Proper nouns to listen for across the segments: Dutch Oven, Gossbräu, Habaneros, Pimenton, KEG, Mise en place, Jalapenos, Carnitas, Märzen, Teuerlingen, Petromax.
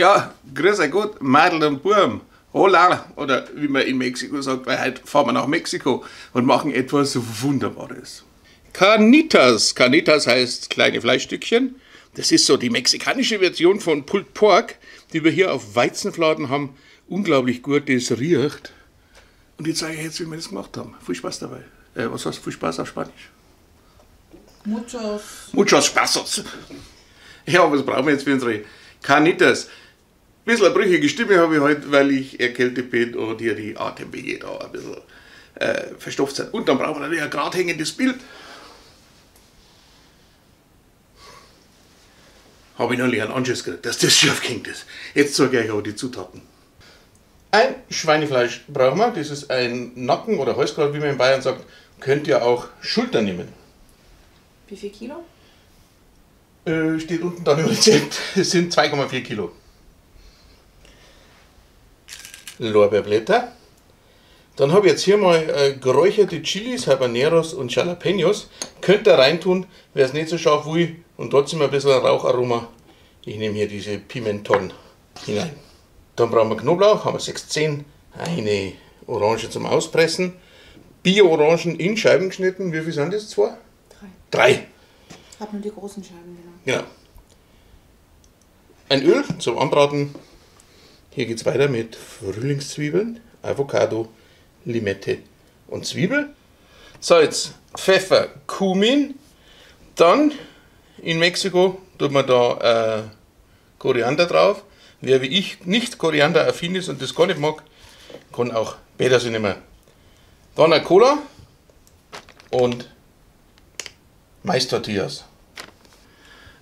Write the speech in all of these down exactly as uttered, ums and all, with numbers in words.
Ja, grüß euch Gott, Madel und Burm. Hola, oder wie man in Mexiko sagt, weil heute fahren wir nach Mexiko und machen etwas Wunderbares. Carnitas. Carnitas heißt kleine Fleischstückchen. Das ist so die mexikanische Version von Pulled Pork, die wir hier auf Weizenfladen haben. Unglaublich gut, das riecht. Und ich zeige euch jetzt, wie wir das gemacht haben. Viel Spaß dabei. Äh, was heißt viel Spaß auf Spanisch? Muchos. Muchos Spaßos. Ja, was brauchen wir jetzt für unsere Carnitas? Ein bisschen eine brüchige Stimme habe ich heute, weil ich erkältet bin und hier die Atemwege da ein bisschen äh, verstopft sind. Und dann brauchen wir natürlich ein gerade hängendes Bild. Habe ich neulich einen Anschiss gekriegt, dass das scharf gehängt ist. Jetzt zeige ich euch aber die Zutaten. Ein Schweinefleisch brauchen wir, das ist ein Nacken oder Halskraut, wie man in Bayern sagt. Könnt ihr auch Schulter nehmen. Wie viel Kilo? Äh, steht unten dann im Rezept, es sind zwei Komma vier Kilo. Lorbeerblätter. Dann habe ich jetzt hier mal äh, geräucherte Chilis, Habaneros und Jalapenos. Könnt ihr reintun, wäre es nicht so scharf will und trotzdem ein bisschen Raucharoma. Ich nehme hier diese Pimenton hinein. Dann brauchen wir Knoblauch, haben wir sechs, zehn, eine Orange zum Auspressen. Bio-Orangen in Scheiben geschnitten, wie viel sind das? Zwei? Drei. Drei. Ich habe nur die großen Scheiben genommen. Genau. Ein Öl zum Anbraten. Hier geht es weiter mit Frühlingszwiebeln, Avocado, Limette und Zwiebel. Salz, Pfeffer, Kumin. Dann in Mexiko tut man da äh, Koriander drauf. Wer wie ich nicht Koriander-affin ist und das gar nicht mag, kann auch Petersilie nehmen. Dann eine Cola und Mais-Tortillas.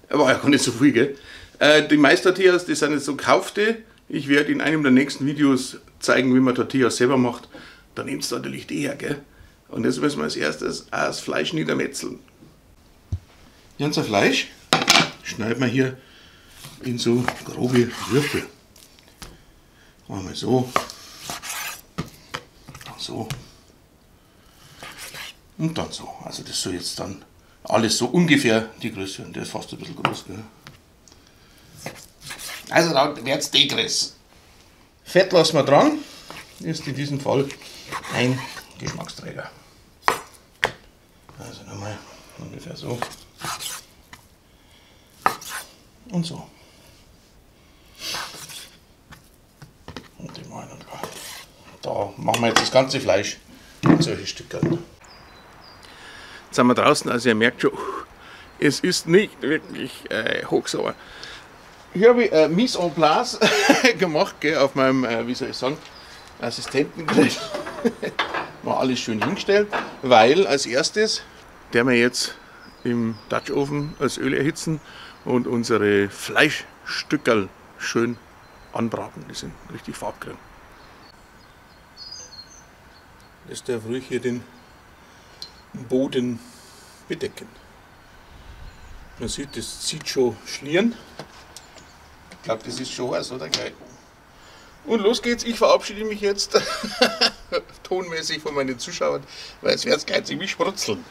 Aber ich kann nicht so viel, gell? Äh, die Mais-Tortillas, die sind jetzt so gekaufte. Ich werde in einem der nächsten Videos zeigen, wie man Tortillas selber macht. Da nehmt ihr natürlich die her, gell? Und jetzt müssen wir als erstes das Fleisch niedermetzeln. Unser Fleisch schneiden wir hier in so grobe Würfel. Einmal so. So. Und dann so. Also das soll jetzt dann alles so ungefähr die Größe. Und der ist fast ein bisschen groß, gell? Also dann wird es Degres. Fett lassen wir dran, ist in diesem Fall ein Geschmacksträger. Also nochmal ungefähr so. Und so. Und den machen wir da. Da machen wir jetzt das ganze Fleisch in solche Stücke. Jetzt sind wir draußen, also ihr merkt schon, es ist nicht wirklich äh, hochsauer. Hier habe ich äh, Mise en place gemacht, gell, auf meinem, äh, wie soll ich sagen, Assistentengrill. War alles schön hingestellt, weil als erstes der wir jetzt im Dutch Oven als Öl erhitzen und unsere Fleischstückerl schön anbraten. Die sind richtig farbgrün. Das darf ruhig hier den Boden bedecken. Man sieht, das zieht schon Schlieren. Ich glaube, das ist schon heiß, oder? Gleich. Und los geht's, ich verabschiede mich jetzt tonmäßig von meinen Zuschauern, weil es wird gleich ziemlich sprutzeln.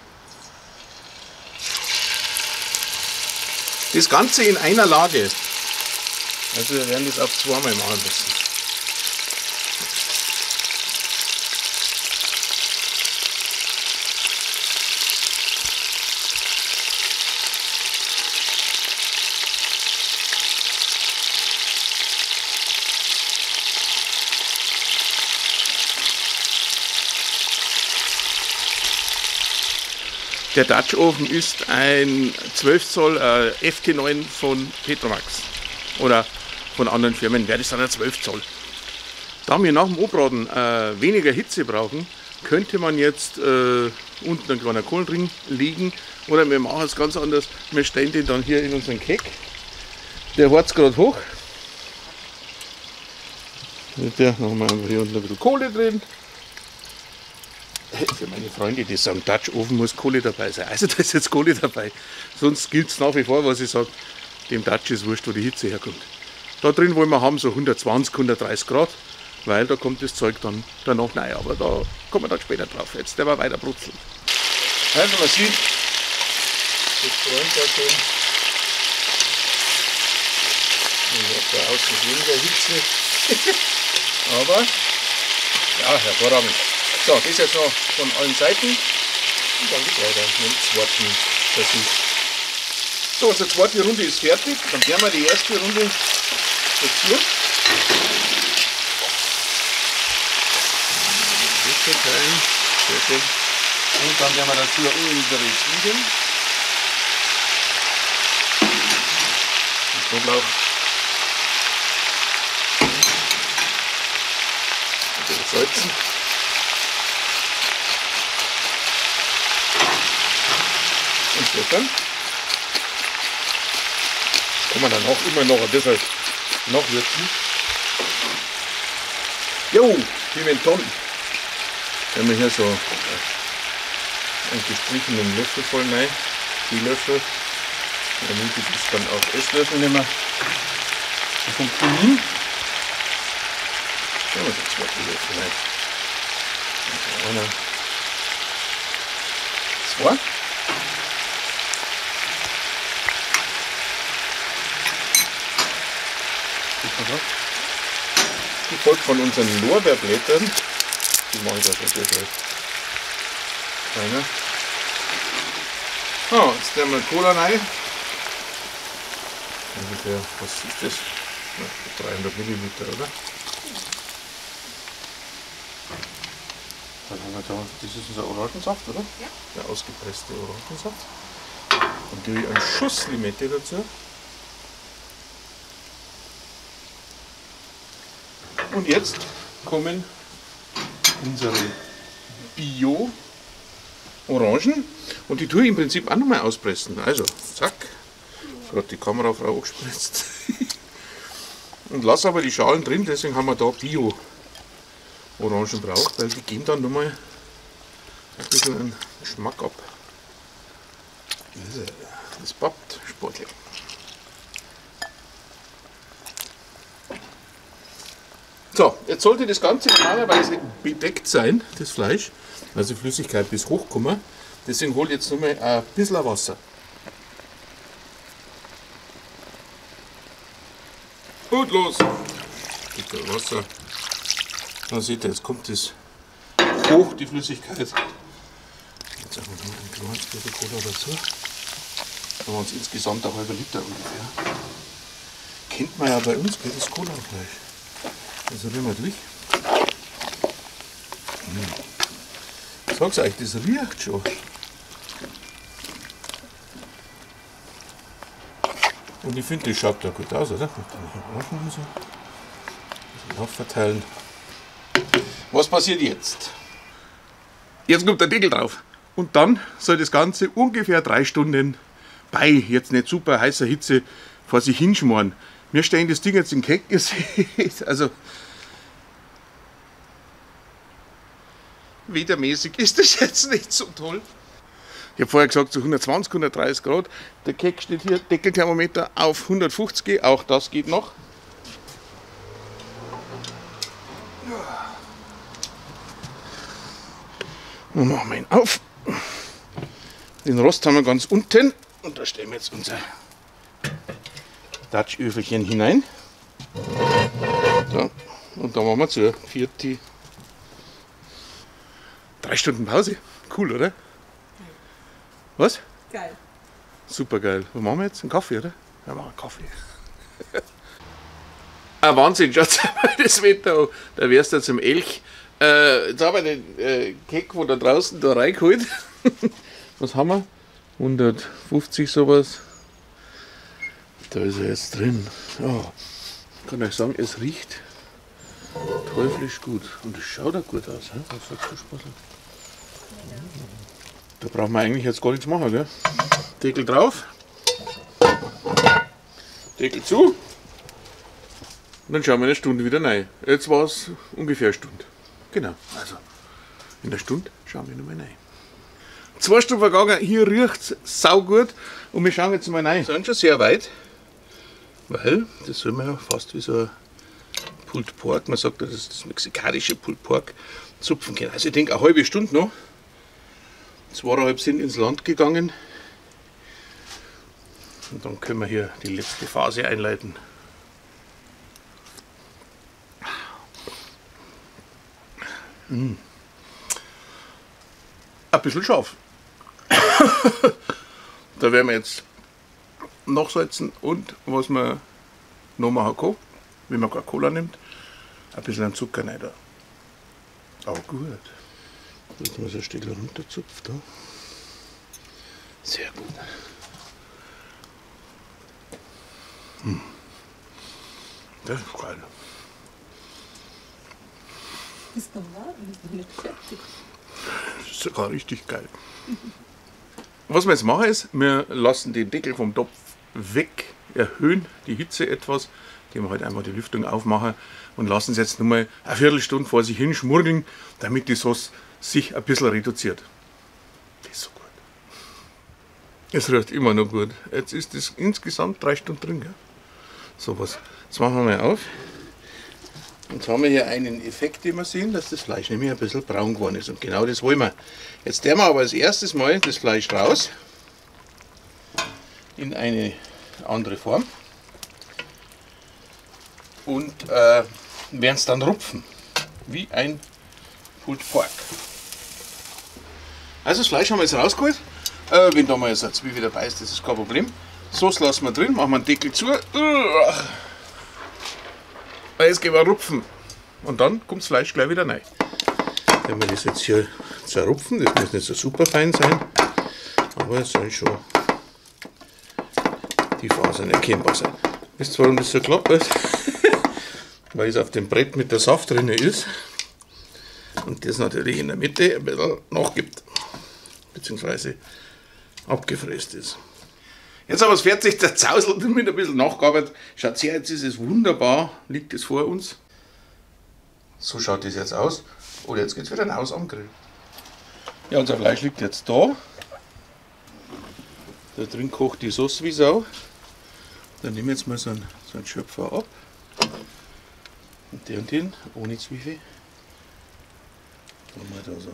Das Ganze in einer Lage. Also wir werden das auf zweimal machen müssen. Der Dutch Oven ist ein zwölf Zoll äh, F T neun von Petromax oder von anderen Firmen, wäre das dann ein zwölf Zoll. Da wir nach dem Anbraten äh, weniger Hitze brauchen, könnte man jetzt äh, unten einen kleinen Kohl drin legen oder wir machen es ganz anders. Wir stellen den dann hier in unseren Keg. Der heizt gerade hoch. Mit der machen wir hier unten ein bisschen Kohle drin. Für meine Freunde, die sagen, Dutch Oven muss Kohle dabei sein. Also da ist jetzt Kohle dabei. Sonst gilt es nach wie vor, was ich sage, dem Dutch ist wurscht, wo die Hitze herkommt. Da drin wollen wir haben so hundertzwanzig, hundertdreißig Grad, weil da kommt das Zeug dann danach rein. Aber da kommen wir dann später drauf. Jetzt der wir weiter brutzeln. Also man sieht, das brennt da drin. Ja, aus weniger Hitze. Aber ja, hervorragend. So, das ist jetzt noch von allen Seiten. Und dann geht es weiter mit dem zweiten Versuch. So, unsere zweite Runde ist fertig. Dann werden wir die erste Runde dazu. Und dann werden wir dazu unsere Zwiebeln. Und Knoblauch. Und den Salzen. Und Pfeffer. Das kann man dann auch immer noch ein bisschen noch würzen. Jo, Pimenton. Wenn wir hier so einen gestrichenen Löffel voll rein, die Löffel, damit ich das dann auch Esslöffel nehmen. Das funktioniert. Schauen wir uns jetzt mal die Löffel rein. Also einer, zwei. Die folgt von unseren Lorbeerblättern. Die machen das natürlich gleich. Einer. So, jetzt nehmen wir Cola rein. Ungefähr, was ist das? dreihundert Milliliter, oder? Dann haben wir da, das ist unser Orangensaft, oder? Ja. Der ausgepresste Orangensaft. Dann gebe ich einen Schuss Limette dazu. Und jetzt kommen unsere Bio-Orangen und die tue ich im Prinzip auch nochmal auspressen. Also, zack, ich habe die Kamerafrau angespritzt und lasse aber die Schalen drin, deswegen haben wir da Bio-Orangen braucht, weil die geben dann nochmal ein bisschen einen Geschmack ab. Das pappt sportlich. So, jetzt sollte das Ganze normalerweise bedeckt sein, das Fleisch, also Flüssigkeit bis hochkommen. Deswegen hole ich jetzt noch mal ein bisschen Wasser. Gut, los! Bitte Wasser. Da seht ihr, jetzt kommt das hoch, die Flüssigkeit. Jetzt einfach noch ein kleines bisschen Cola dazu. Da haben wir uns insgesamt ein halber Liter ungefähr. Kennt man ja bei uns, bei das Cola-Fleisch. Das rühren wir durch. Ich sag's euch, das riecht schon. Und ich finde, das schaut da gut aus, oder? Noch verteilen. Was passiert jetzt? Jetzt kommt der Deckel drauf. Und dann soll das Ganze ungefähr drei Stunden bei jetzt nicht super heißer Hitze vor sich hinschmoren. Wir stellen das Ding jetzt in K E G, ihr seht, also wettermäßig ist das jetzt nicht so toll. Ich habe vorher gesagt, so hundertzwanzig, hundertdreißig Grad. Der K E G steht hier, Deckelthermometer auf hundertfünfzig, auch das geht noch. Und machen wir ihn auf. Den Rost haben wir ganz unten und da stellen wir jetzt unser Dutch-Öfelchen hinein. So, und dann machen wir zur vierten drei Stunden Pause. Cool, oder? Was? Geil. Super geil. Was machen wir jetzt? Einen Kaffee, oder? Ja, machen wir einen Kaffee. Ah, Wahnsinn, schaut mal das Wetter an. Da wärst du zum Elch. Äh, jetzt haben wir den äh, K E G von da draußen da reingeholt. Was haben wir? hundertfünfzig sowas. Da ist er jetzt drin. Oh, ich kann euch sagen, es riecht teuflisch gut. Und es schaut auch gut aus. He? Das hat so Spaß. Da brauchen wir eigentlich jetzt gar nichts machen. Gell? Deckel drauf. Deckel zu. Und dann schauen wir eine Stunde wieder rein. Jetzt war es ungefähr eine Stunde. Genau. Also in der Stunde schauen wir nochmal rein. Zwei Stunden vergangen. Hier riecht es saugut. Und wir schauen jetzt mal rein. Wir sind schon sehr weit. Weil, das soll man ja fast wie so ein Pulled Pork, man sagt, das ist das mexikanische Pulled Pork, zupfen können. Also ich denke, eine halbe Stunde noch. Zweieinhalb sind ins Land gegangen. Und dann können wir hier die letzte Phase einleiten. Mm. Ein bisschen scharf. Da werden wir jetzt nachsalzen und was wir noch machen kann, wenn man keine Cola nimmt, ein bisschen Zucker rein. Auch gut. Jetzt muss ich ein Stück runterzupfen. Da. Sehr gut. Hm. Das ist geil. Ist doch warm, nicht fertig. Das ist sogar richtig geil. Was wir jetzt machen ist, wir lassen den Deckel vom Topf weg, erhöhen die Hitze etwas, indem wir halt einmal die Lüftung aufmachen und lassen es jetzt nochmal eine Viertelstunde vor sich hin schmurgeln, damit die Sauce sich ein bisschen reduziert. Das ist so gut. Es riecht immer noch gut. Jetzt ist es insgesamt drei Stunden drin. Gell? So was. Jetzt machen wir mal auf. Jetzt haben wir hier einen Effekt, den wir sehen, dass das Fleisch nämlich ein bisschen braun geworden ist. Und genau das wollen wir. Jetzt tun wir aber als erstes mal das Fleisch raus. In eine andere Form. Und äh, werden es dann rupfen. Wie ein Pulled Pork. Also das Fleisch haben wir jetzt rausgeholt. Äh, wenn da mal jetzt eine Zwiebel dabei ist, das ist kein Problem. Sauce lassen wir drin, machen wir einen Deckel zu. Uah. Jetzt gehen wir rupfen und dann kommt das Fleisch gleich wieder rein. Wenn wir das jetzt hier zerrupfen, das muss nicht so super fein sein, aber es soll schon die Fasern erkennbar sein. Wisst ihr, warum das so klappt? Weil es auf dem Brett mit der Saft drin ist und das natürlich in der Mitte ein bisschen nachgibt, beziehungsweise abgefräst ist. Jetzt haben wir es fertig, der Zausel und mit ein bisschen nachgearbeitet. Schaut her, jetzt ist es wunderbar, liegt es vor uns. So schaut das jetzt aus. Oder jetzt geht es wieder raus am Grill. Ja, unser Fleisch liegt jetzt da. Da drin kocht die Sauce wie Sau. Dann nehmen wir jetzt mal so einen, so einen Schöpfer ab. Und den und den, ohne Zwiebel. Machen wir da so.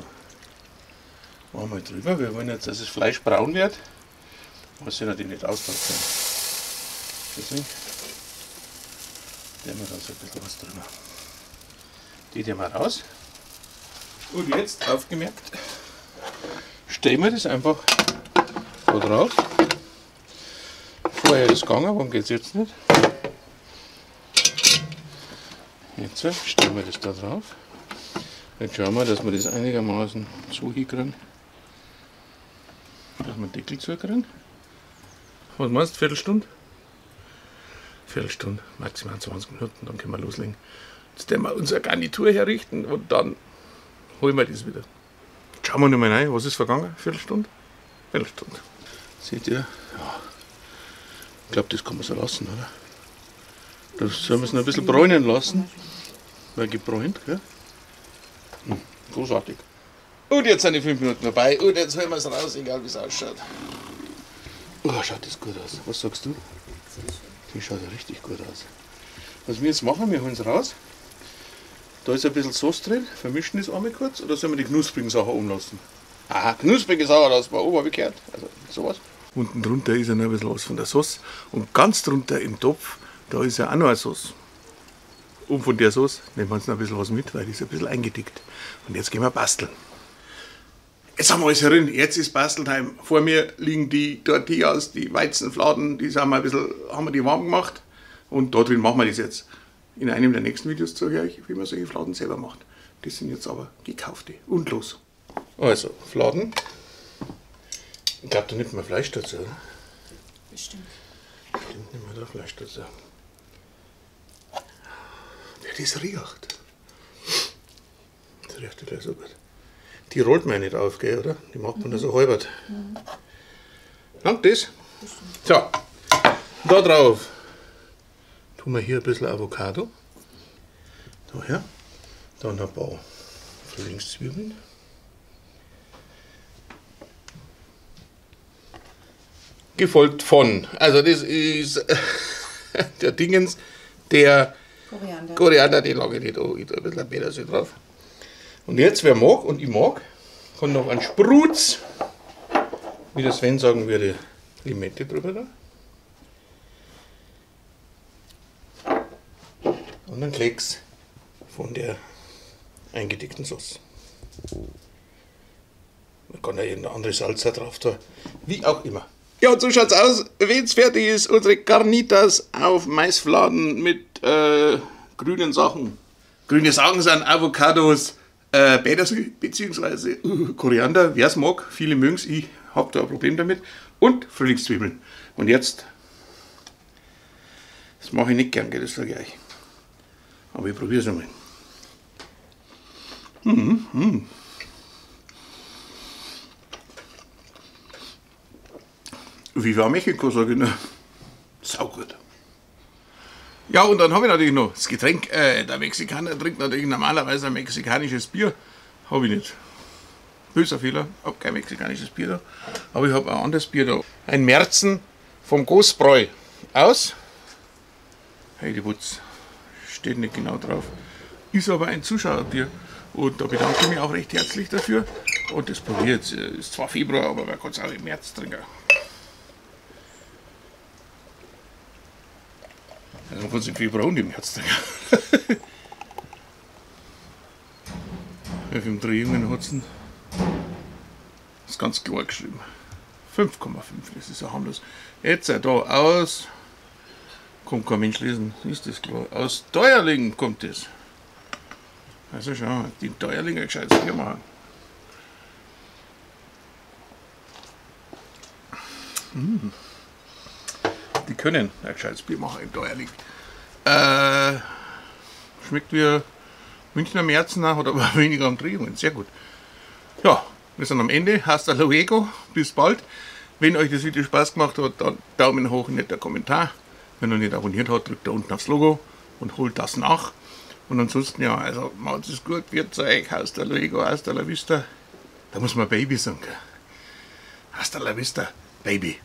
Machen wir drüber. Wir wollen jetzt, dass das Fleisch braun wird. Das sind natürlich nicht auspacken. Deswegen nehmen wir da so ein bisschen was drüber. Die nehmen wir raus. Und jetzt, aufgemerkt, stellen wir das einfach da drauf. Vorher ist es gegangen, warum geht es jetzt nicht? Jetzt stellen wir das da drauf. Jetzt schauen wir, dass wir das einigermaßen so hinkriegen. Dass wir den Deckel zukriegen. Was meinst du? Viertelstunde? Viertelstunde, maximal zwanzig Minuten, dann können wir loslegen. Jetzt werden wir unsere Garnitur herrichten und dann holen wir das wieder. Jetzt schauen wir nochmal rein, was ist vergangen? Viertelstunde? Viertelstunde. Seht ihr? Ja. Ich glaube, das kann man so lassen, oder? Das sollen wir es noch ein bisschen bräunen lassen. Weil gebräunt, gell? Hm, großartig. Und jetzt sind die fünf Minuten dabei und jetzt holen wir es raus, egal wie es ausschaut. Oh, schaut das gut aus. Was sagst du? Die schaut ja richtig gut aus. Was wir jetzt machen, wir holen es raus. Da ist ein bisschen Sauce drin, vermischen das einmal kurz oder sollen wir die knusprigen Sachen oben lassen? Aha, knusprige Sachen lassen wir oben, habe ich gehört. Also sowas. Unten drunter ist ja noch ein bisschen was von der Sauce und ganz drunter im Topf, da ist ja auch noch eine Sauce. Und von der Sauce nehmen wir uns noch ein bisschen was mit, weil die ist ein bisschen eingedickt. Und jetzt gehen wir basteln. Jetzt haben wir alles herin, jetzt ist Basteltime. Vor mir liegen die Tortillas, die Weizenfladen, die haben wir, ein bisschen, haben wir die warm gemacht. Und da drin machen wir das jetzt. In einem der nächsten Videos zeige ich euch, wie man solche Fladen selber macht. Die sind jetzt aber gekaufte. Und los! Also, Fladen. Ich glaube, da nimmt man Fleisch dazu, oder? Bestimmt. Bestimmt nimmt man da Fleisch dazu. Wer das riecht. Das riecht gleich so gut. Die rollt man ja nicht auf, gell, oder? Die macht man da mhm. so halbert. Mhm. Langt das? So, da drauf tun wir hier ein bisschen Avocado. Daher. Dann ein paar Frühlingszwiebeln. Gefolgt von, also das ist der Dingens, der Koriander, Koriander den lage ich nicht an. Ich tue ein bisschen Petersilie drauf. Und jetzt, wer mag und ich mag, kann noch einen Sprutz, wie der Sven sagen würde, Limette drüber da. Und einen Klecks von der eingelegten Sauce. Man kann ja irgendein anderes Salz drauf tun, wie auch immer. Ja, und so schaut's aus, wenn's fertig ist, unsere Carnitas auf Maisfladen mit äh, grünen Sachen. Grüne Sachen sind Avocados, äh, Petersil bzw. Uh, Koriander, wer's mag, viele mögen's, ich habe da ein Problem damit, und Frühlingszwiebeln. Und jetzt, das mache ich nicht gern, das sage ich euch. Aber ich probiere es einmal. Mmh, mmh. Viva Mexiko, sage ich nur. Sau gut. Ja, und dann habe ich natürlich noch das Getränk. Äh, der Mexikaner trinkt natürlich normalerweise ein mexikanisches Bier. Habe ich nicht. Böser Fehler. Ich habe kein mexikanisches Bier da. Aber ich habe ein anderes Bier da. Ein Märzen vom Gossbräu aus. Heideputz. Steht nicht genau drauf. Ist aber ein Zuschauerbier. Und da bedanke ich mich auch recht herzlich dafür. Und das probiere ich jetzt. Ist zwar Februar, aber man kann es auch im März trinken. Also man kann es im Februar und im März trinken. Auf dem drei Jungen hat es ist ganz klar geschrieben. fünf Komma fünf, das ist ja harmlos. Jetzt da aus. Kommt kein Mensch lesen, ist das klar. Aus Teuerlingen kommt das. Also schau, die Teuerlinger gescheites Bier machen. Mmh. Die können ein gescheites Bier machen im Teuerling. Äh, schmeckt wie Münchner Märzener, hat aber weniger Umdrehungen. Sehr gut. Ja, wir sind am Ende. Hasta luego. Bis bald. Wenn euch das Video Spaß gemacht hat, dann Daumen hoch, netter Kommentar. Wenn ihr nicht abonniert habt, drückt da unten aufs Logo und holt das nach. Und ansonsten, ja, also macht es gut, wird's euch, hasta luego, hasta la vista. Da muss man Baby sagen. Hasta la vista, Baby.